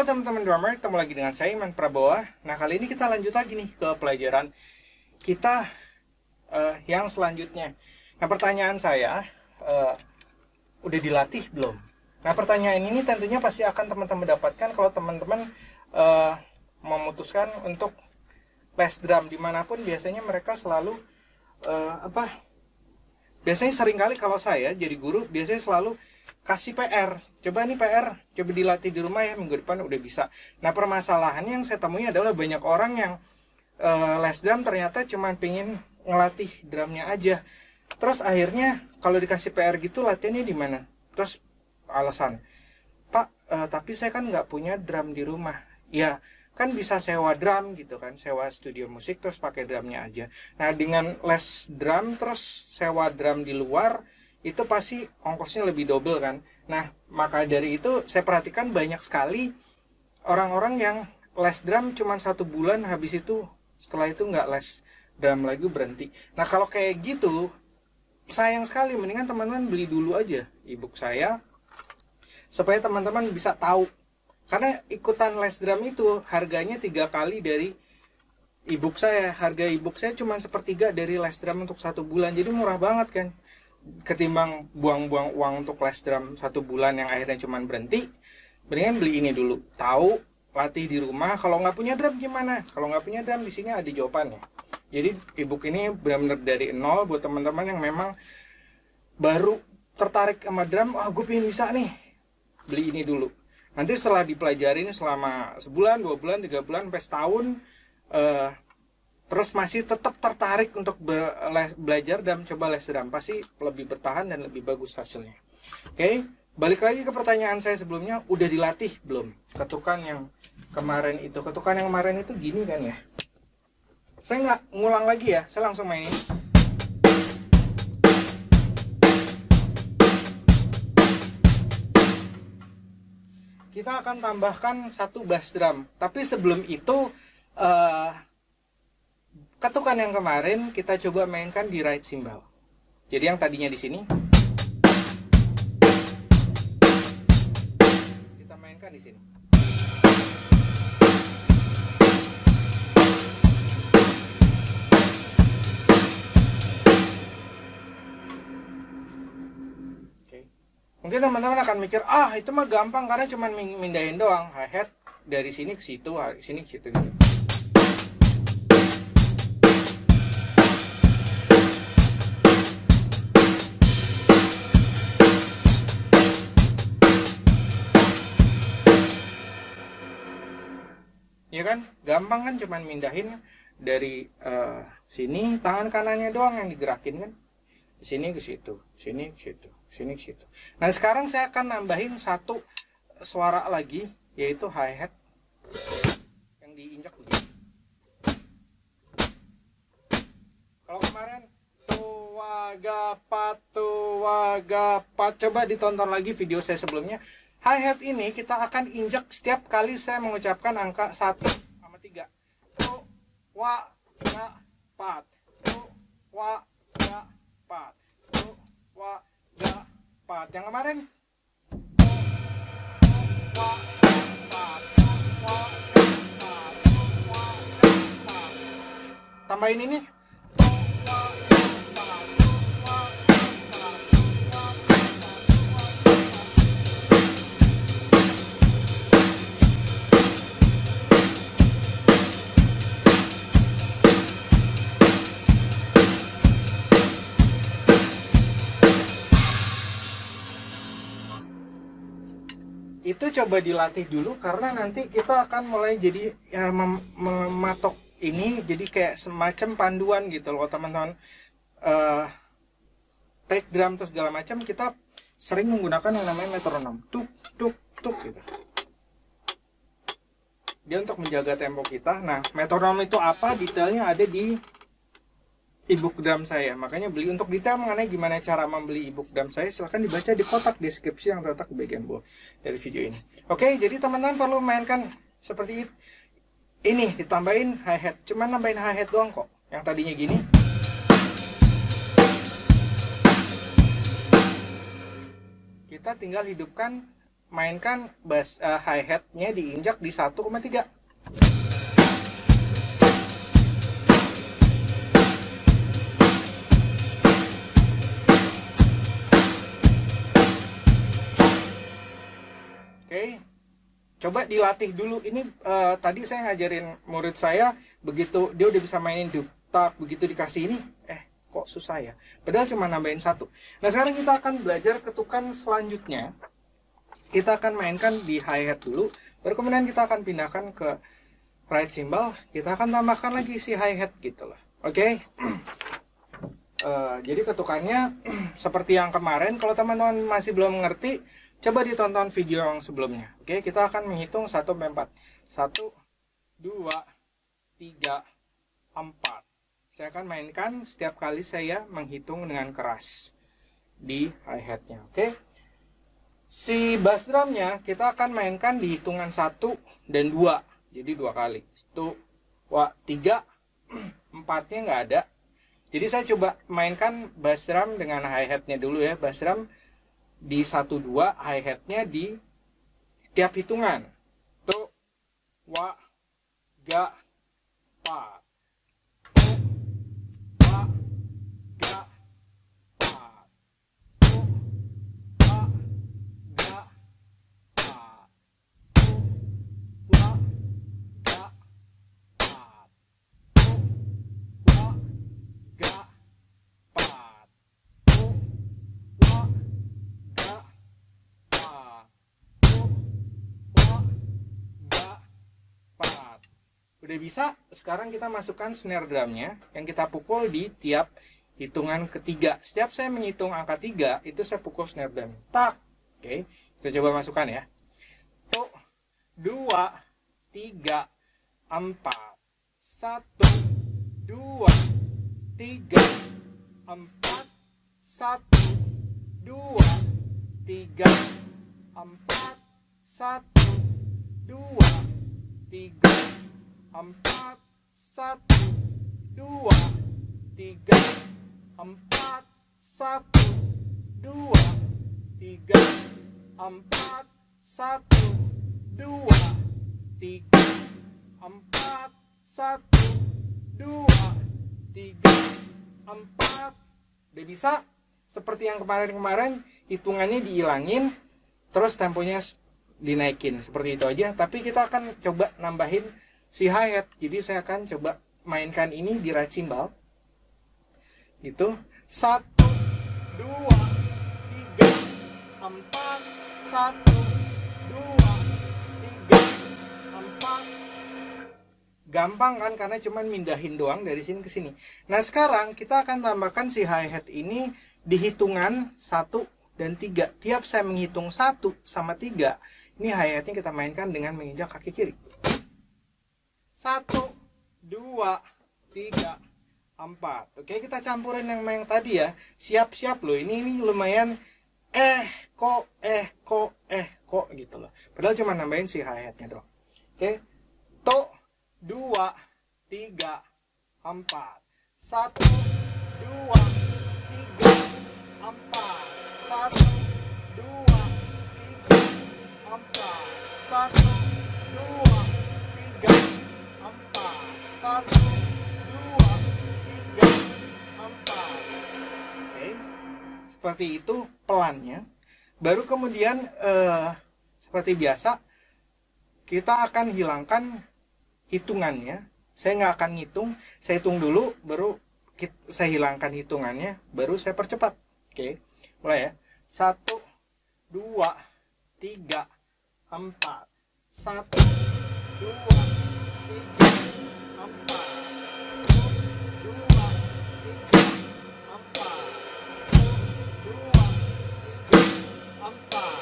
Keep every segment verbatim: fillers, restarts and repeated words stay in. Halo teman-teman drummer, ketemu lagi dengan saya Iman Prabowo. Nah, kali ini kita lanjut lagi nih ke pelajaran kita uh, yang selanjutnya. Nah, pertanyaan saya, uh, udah dilatih belum? Nah, pertanyaan ini tentunya pasti akan teman-teman dapatkan kalau teman-teman uh, memutuskan untuk les drum dimanapun. Biasanya mereka selalu uh, apa? Biasanya seringkali kalau saya jadi guru, biasanya selalu kasih P R, coba nih P R, coba dilatih di rumah ya, minggu depan udah bisa. Nah, permasalahan yang saya temui adalah banyak orang yang uh, les drum ternyata cuma pengen ngelatih drumnya aja. Terus akhirnya kalau dikasih P R gitu, latihannya di mana? Terus alasan, Pak, uh, tapi saya kan nggak punya drum di rumah. Ya, kan bisa sewa drum gitu kan, sewa studio musik terus pakai drumnya aja. Nah, dengan les drum terus sewa drum di luar, itu pasti ongkosnya lebih double kan. Nah, maka dari itu saya perhatikan banyak sekali orang-orang yang les drum cuma satu bulan, habis itu setelah itu nggak les drum lagi, berhenti. Nah, kalau kayak gitu sayang sekali, mendingan teman-teman beli dulu aja ebook saya supaya teman-teman bisa tahu, karena ikutan les drum itu harganya tiga kali dari ebook saya. Harga ebook saya cuma sepertiga dari les drum untuk satu bulan, jadi murah banget kan, ketimbang buang-buang uang untuk les drum satu bulan yang akhirnya cuman berhenti. Mendingan beli ini dulu, tahu, latih di rumah. Kalau nggak punya drum gimana? Kalau nggak punya drum di sini ada jawabannya. Jadi ebook ini benar-benar dari nol buat teman-teman yang memang baru tertarik sama drum. Ah, oh, gue pengen bisa nih, beli ini dulu. Nanti setelah dipelajari ini selama sebulan, dua bulan, tiga bulan, sampai setahun, uh, terus masih tetap tertarik untuk belajar dan coba les drum, pasti lebih bertahan dan lebih bagus hasilnya. Oke, balik lagi ke pertanyaan saya sebelumnya, udah dilatih belum? Ketukan yang kemarin itu, ketukan yang kemarin itu gini kan ya. Saya nggak ngulang lagi ya, saya langsung mainin. Kita akan tambahkan satu bass drum, tapi sebelum itu, Uh, ketukan yang kemarin kita coba mainkan di right cymbal. Jadi yang tadinya di sini kita mainkan di sini. Oke. Mungkin teman-teman akan mikir, "Ah, itu mah gampang karena cuma mindahin doang hi-hat dari sini ke situ, dari sini ke situ." Gitu. Ya kan, gampang kan, cuman mindahin dari uh, sini, tangan kanannya doang yang digerakin kan, sini ke situ, sini ke situ, sini ke situ. Nah, sekarang saya akan nambahin satu suara lagi, yaitu hi hat yang diinjak begini. Kalau kemarin tua gapat, tua gapat, coba ditonton lagi video saya sebelumnya. Hi-hat ini kita akan injak setiap kali saya mengucapkan angka satu sama tiga. Tu, wa, ga, pat. Tu, wa, ga, pat. Tu, wa, ga, pat. Yang kemarin tu, tu, wa, ga, pat. Tu, wa, ga, pat. Tu, wa, ga, pat. Tambahin ini. Itu coba dilatih dulu, karena nanti kita akan mulai jadi ya, mem mematok ini jadi kayak semacam panduan gitu loh teman-teman. uh, Take drum terus segala macam, kita sering menggunakan yang namanya metronom, tuk tuk tuk gitu. Dia untuk menjaga tempo kita. Nah, metronom itu apa, detailnya ada di ebook drum saya, makanya beli. Untuk detail mengenai gimana cara membeli ebook drum saya, silahkan dibaca di kotak deskripsi yang terletak di bagian bawah dari video ini. Oke, jadi teman-teman perlu mainkan seperti ini, ditambahin hi-hat, cuman nambahin hi-hat doang kok. Yang tadinya gini, kita tinggal hidupkan mainkan bass uh, hi-hat-nya diinjak di satu koma tiga. Oke, coba dilatih dulu. Ini uh, tadi saya ngajarin murid saya, begitu dia udah bisa mainin duptak, begitu dikasih ini, eh kok susah ya. Padahal cuma nambahin satu. Nah sekarang kita akan belajar ketukan selanjutnya. Kita akan mainkan di hi-hat dulu, baru kemudian kita akan pindahkan ke right cymbal. Kita akan tambahkan lagi si hi-hat gitu loh. Oke, okay? uh, jadi ketukannya seperti yang kemarin. Kalau teman-teman masih belum mengerti, coba ditonton video yang sebelumnya. Oke, kita akan menghitung satu sampai empat. satu, dua, tiga, empat. Saya akan mainkan setiap kali saya menghitung dengan keras di hi-hat-nya. Oke. Si bass drum-nya kita akan mainkan di hitungan satu dan dua. Jadi dua kali. satu, dua, tiga, empat-nya nggak ada. Jadi saya coba mainkan bass drum dengan hi-hat-nya dulu ya. Bass drum di satu dua, hi-hat-nya di tiap hitungan. Tu, wa, ga, pa. Tu, wa, ga, pa. Tu, wa, ga, pa. Tu, wa, ga, pa. Tu, wa, ga, pa. Tu, wa, udah bisa. Sekarang kita masukkan snare drumnya yang kita pukul di tiap hitungan ketiga. Setiap saya menghitung angka tiga, itu saya pukul snare drum. Tak. Oke, kita coba masukkan ya. Tuh, dua, tiga, empat, satu, dua, tiga, empat, satu, dua, tiga, empat, satu, dua, tiga, empat, satu, dua, tiga, empat, satu, dua, tiga, empat, satu, dua, tiga, empat, satu, dua, tiga, empat. Udah bisa? Seperti yang kemarin-kemarin, hitungannya dihilangin, terus temponya dinaikin. Seperti itu aja, tapi kita akan coba nambahin si hi-hat. Jadi saya akan coba mainkan ini di right cymbal. Itu satu, dua, tiga, empat, satu, dua, tiga, empat. Gampang kan, karena cuman mindahin doang dari sini ke sini. Nah sekarang kita akan tambahkan si hi-hat ini di hitungan satu dan tiga. Tiap saya menghitung satu sama tiga, ini hi-hatnya kita mainkan dengan menginjak kaki kiri. Satu, dua, tiga, empat. Oke, kita campurin yang main tadi ya. Siap-siap loh, ini, ini lumayan eh kok, eh kok, eh kok gitu loh. Padahal cuma nambahin si hi-hatnya doang. Oke, to, dua, tiga, empat. Satu, dua, tiga, empat. Satu, dua, tiga, empat. Satu, dua, tiga, empat, satu, dua, tiga, empat. Oke, seperti itu pelannya. Baru kemudian eh, seperti biasa kita akan hilangkan hitungannya. Saya nggak akan ngitung, saya hitung dulu, baru kita, saya hilangkan hitungannya, baru saya percepat. Oke, mulai ya. Satu, dua, tiga, empat. Satu, dua, tiga, empat, dua, tiga, empat, dua, tiga, empat.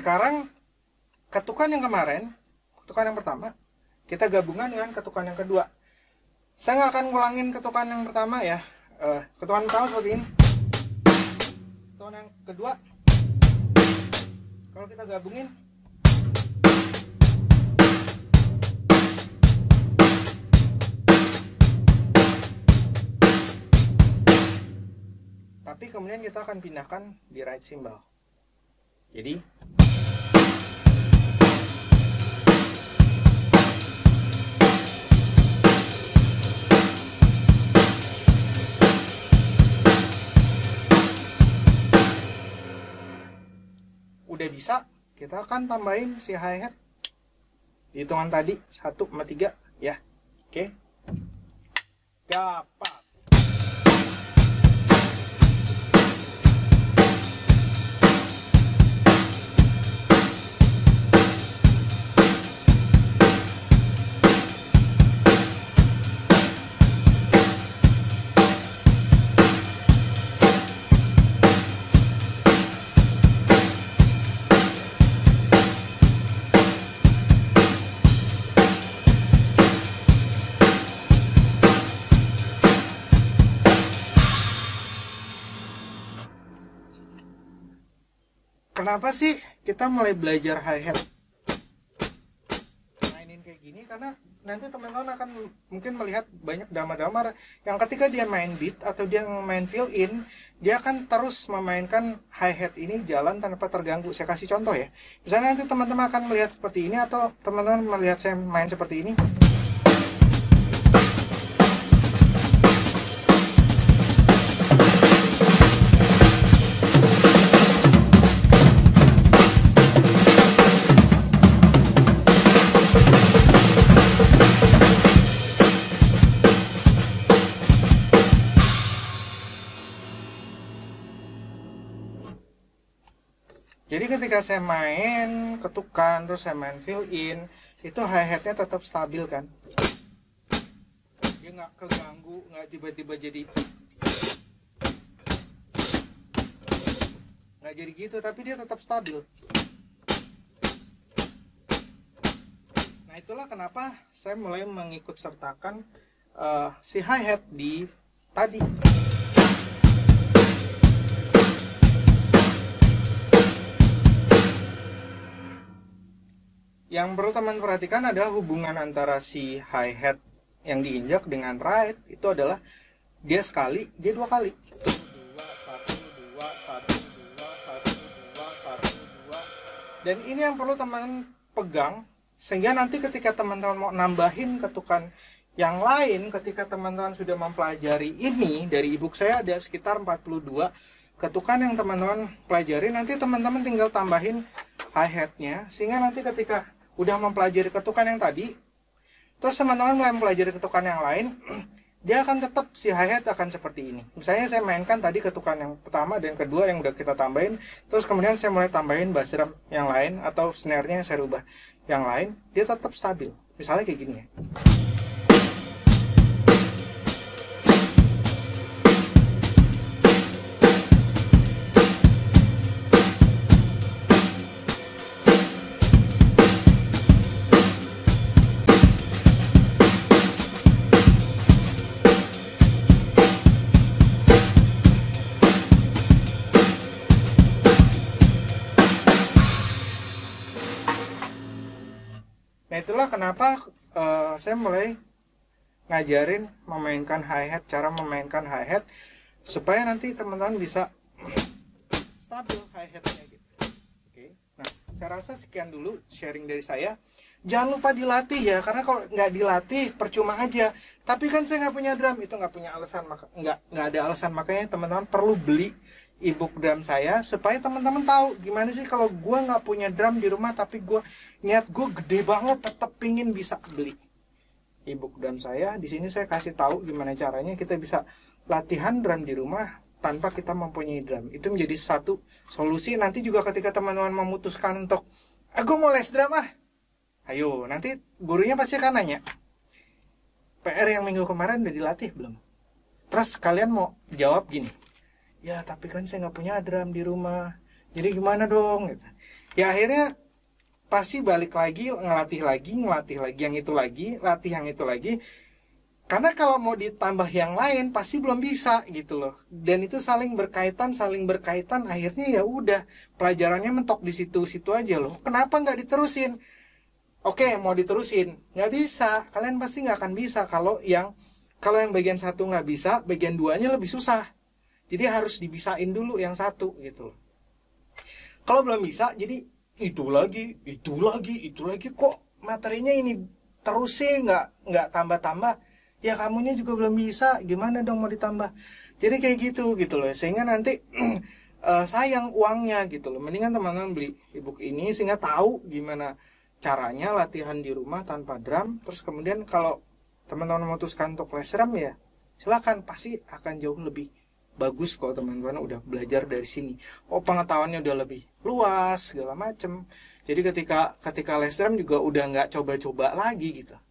sekarang ketukan yang kemarin, ketukan yang pertama, kita gabungkan dengan ketukan yang kedua. Saya nggak akan ngulangin ketukan yang pertama ya. Uh, ketukan pertama seperti ini. Ketukan yang kedua. Kalau kita gabungin. Tapi kemudian kita akan pindahkan di right cymbal. Jadi udah bisa, kita akan tambahin si hi-hat di hitungan tadi satu sama tiga ya. Oke. Dapat. Kenapa sih kita mulai belajar hi-hat mainin kayak gini? Karena nanti teman-teman akan mungkin melihat banyak damar-damar yang ketika dia main beat atau dia main fill-in, dia akan terus memainkan hi-hat ini jalan tanpa terganggu. Saya kasih contoh ya. Misalnya nanti teman-teman akan melihat seperti ini, atau teman-teman melihat saya main seperti ini. Jadi ketika saya main ketukan, terus saya main fill-in, itu hi-hatnya tetap stabil kan? Dia nggak keganggu, nggak tiba-tiba jadi... nggak jadi gitu, tapi dia tetap stabil. Nah itulah kenapa saya mulai mengikut sertakan uh, si hi-hat di tadi. Yang perlu teman perhatikan adalah hubungan antara si hi-hat yang diinjak dengan right. Itu adalah dia sekali, dia dua kali. Dan ini yang perlu teman pegang, sehingga nanti ketika teman-teman mau nambahin ketukan yang lain, ketika teman-teman sudah mempelajari ini, dari ebook saya ada sekitar empat puluh dua ketukan yang teman-teman pelajari, nanti teman-teman tinggal tambahin hi-hatnya, sehingga nanti ketika udah mempelajari ketukan yang tadi, terus teman-teman mulai mempelajari ketukan yang lain, dia akan tetap si hi-hat akan seperti ini. Misalnya saya mainkan tadi ketukan yang pertama dan kedua yang udah kita tambahin, terus kemudian saya mulai tambahin bass drum yang lain atau snare-nya saya rubah yang lain, dia tetap stabil. Misalnya kayak gini ya. Itulah kenapa uh, saya mulai ngajarin memainkan hi-hat, cara memainkan hi-hat supaya nanti teman-teman bisa stabil hi-hatnya gitu. Oke. Nah, saya rasa sekian dulu sharing dari saya. Jangan lupa dilatih ya, karena kalau nggak dilatih percuma aja. Tapi kan saya nggak punya drum, itu nggak punya alasan, maka nggak nggak ada alasan. Makanya teman-teman perlu beli ebook drum saya supaya teman-teman tahu gimana sih kalau gue nggak punya drum di rumah, tapi gue niat gue gede banget tetap pingin bisa beli ebook drum saya. Di sini saya kasih tahu gimana caranya kita bisa latihan drum di rumah tanpa kita mempunyai drum. Itu menjadi satu solusi nanti juga ketika teman-teman memutuskan untuk ah, gue mau les drum ah, ayo nanti gurunya pasti akan nanya P R yang minggu kemarin udah dilatih belum. Terus kalian mau jawab gini, ya tapi kan saya nggak punya drum di rumah, jadi gimana dong? Gitu. ya akhirnya pasti balik lagi, ngelatih lagi, ngelatih lagi yang itu lagi, latih yang itu lagi. Karena kalau mau ditambah yang lain pasti belum bisa gitu loh. Dan itu saling berkaitan, saling berkaitan. Akhirnya ya udah pelajarannya mentok di situ-situ aja loh. Kenapa nggak diterusin? Oke, mau diterusin, nggak bisa. Kalian pasti nggak akan bisa kalau yang kalau yang bagian satu nggak bisa, bagian duanya lebih susah. Jadi harus dibisain dulu yang satu gitu loh. Kalau belum bisa, jadi itu lagi, itu lagi, itu lagi. Kok materinya ini terus sih nggak nggak tambah-tambah? Ya kamunya juga belum bisa, gimana dong mau ditambah? Jadi kayak gitu gitu loh, sehingga nanti uh, sayang uangnya gitu loh. Mendingan teman-teman beli ebook ini sehingga tahu gimana caranya latihan di rumah tanpa drum. Terus kemudian kalau teman-teman memutuskan untuk les drum ya silakan, pasti akan jauh lebih bagus kalau teman-teman udah belajar dari sini. Oh, pengetahuannya udah lebih luas segala macem. Jadi ketika ketika les drum juga udah nggak coba-coba lagi gitu.